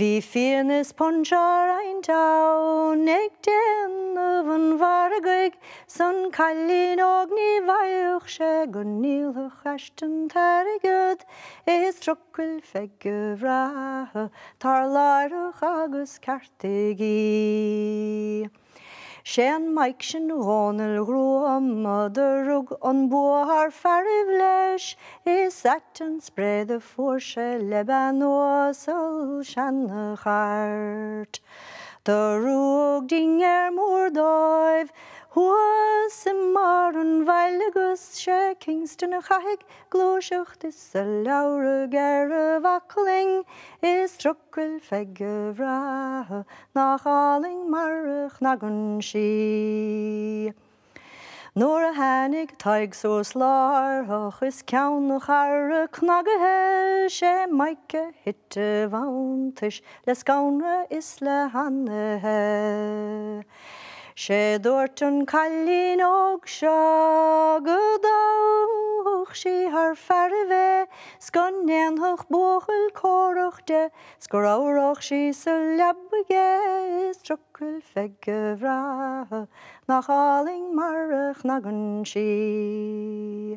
Vi fines ponchar ein tau nek den oven vargig son kallin ogni vaiuch shegun nilhuch ashton tarigud is trucail pheige bhreátha tarlaruch agus cartigi. Shen Mike shin Ronel Rua mother rug on boar farivlesh is satin spread the forshe lebanosel shan heart. The rug dinger murdoiv was in modern vilegus she Kingston hag gloshucht is a laure gere wackling is trucail pheige bhreátha nach alling marach nagunshi. Nor a hannig taig so slar, och is kaun och harre knagge she maike hitte vantish, les gaunre isle hanne. She dortun kallin og sjagudau, she har farve, skonnen och bochel korrochte, skoraurach she selabge, trucail pheige bhreátha, nach alling marach nagunshi.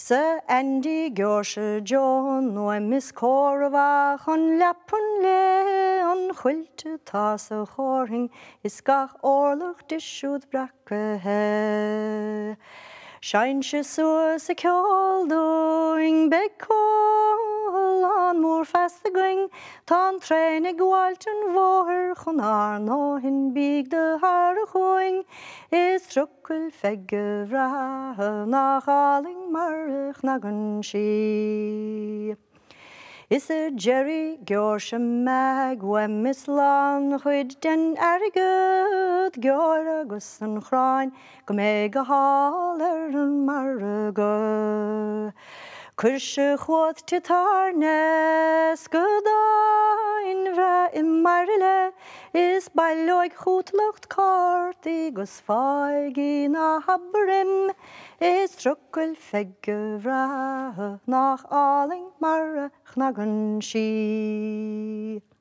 Sir Aindí Gheorghe Joan, no a miscorva on lapun le on huilte tas a horing, is gach orloch dishud brakke. Shine she so secure doing becol on more fast going, tan trainig walten voher on our no in big the har going. Is trucail pheige bhreátha nach alling marach nagunshi. Is a Jerry Gheorghe mag when Miss Lan huid den arigud Gheorgus and Chrine Gomega Haller and Margo Kurshe Huat Titarnes Gudain Vra in Marile is by Loig Hutlucht Cartigus Faigina Habrim is trucail pheige bhreátha nach alling marach nagunshi.